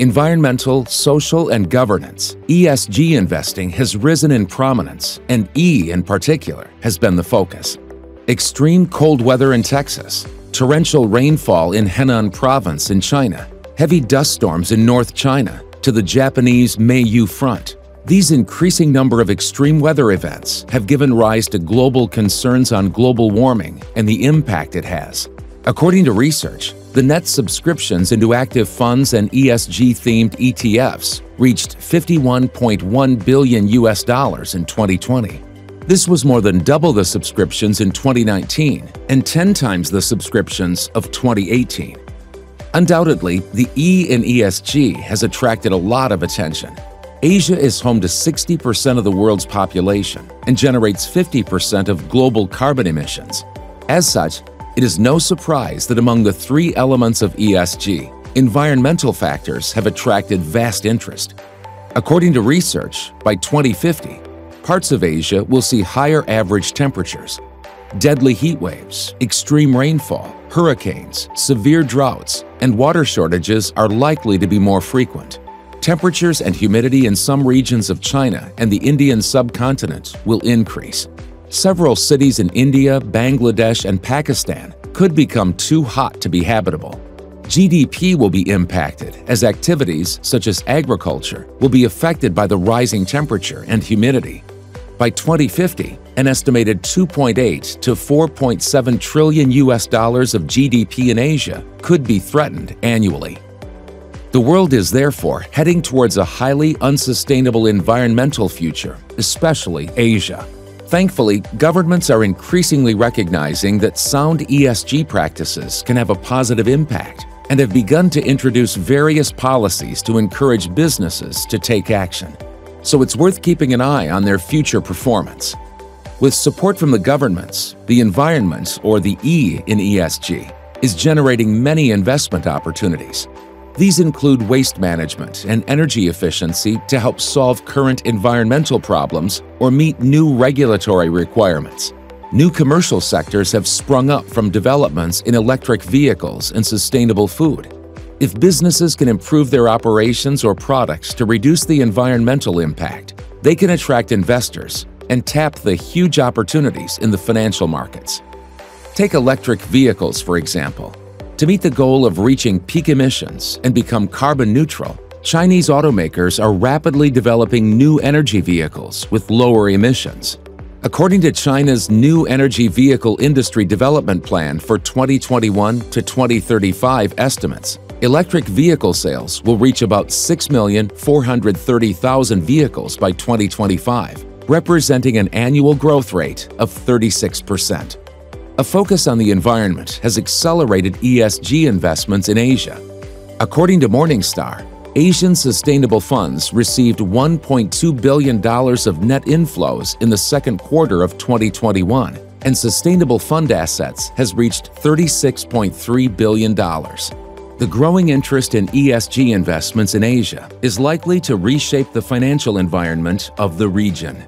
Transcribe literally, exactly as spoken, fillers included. environmental, social, and governance, E S G investing has risen in prominence, and E in particular has been the focus. Extreme cold weather in Texas, torrential rainfall in Henan Province in China, heavy dust storms in North China, to the Japanese Meiyu front. These increasing number of extreme weather events have given rise to global concerns on global warming and the impact it has. According to research, the net subscriptions into active funds and E S G-themed E T Fs reached fifty-one point one billion U S dollars in twenty twenty. This was more than double the subscriptions in twenty nineteen and ten times the subscriptions of twenty eighteen. Undoubtedly, the E in E S G has attracted a lot of attention. Asia is home to sixty percent of the world's population and generates fifty percent of global carbon emissions. As such, it is no surprise that among the three elements of E S G, environmental factors have attracted vast interest. According to research, by twenty fifty, parts of Asia will see higher average temperatures. Deadly heat waves, extreme rainfall, hurricanes, severe droughts, and water shortages are likely to be more frequent. Temperatures and humidity in some regions of China and the Indian subcontinent will increase. Several cities in India, Bangladesh, and Pakistan could become too hot to be habitable. G D P will be impacted as activities such as agriculture will be affected by the rising temperature and humidity. By twenty fifty, an estimated two point eight to four point seven trillion U S dollars of G D P in Asia could be threatened annually. The world is therefore heading towards a highly unsustainable environmental future, especially Asia. Thankfully, governments are increasingly recognizing that sound E S G practices can have a positive impact and have begun to introduce various policies to encourage businesses to take action. So it's worth keeping an eye on their future performance. With support from the governments, the environment, or the E in E S G, is generating many investment opportunities. These include waste management and energy efficiency to help solve current environmental problems or meet new regulatory requirements. New commercial sectors have sprung up from developments in electric vehicles and sustainable food. If businesses can improve their operations or products to reduce the environmental impact, they can attract investors and tap the huge opportunities in the financial markets. Take electric vehicles, for example. To meet the goal of reaching peak emissions and become carbon neutral, Chinese automakers are rapidly developing new energy vehicles with lower emissions. According to China's New Energy Vehicle Industry Development Plan for twenty twenty-one to twenty thirty-five estimates, electric vehicle sales will reach about six million four hundred thirty thousand vehicles by twenty twenty-five, representing an annual growth rate of thirty-six percent. A focus on the environment has accelerated E S G investments in Asia. According to Morningstar, Asian sustainable funds received one point two billion dollars of net inflows in the second quarter of twenty twenty-one, and sustainable fund assets has reached thirty-six point three billion dollars. The growing interest in E S G investments in Asia is likely to reshape the financial environment of the region.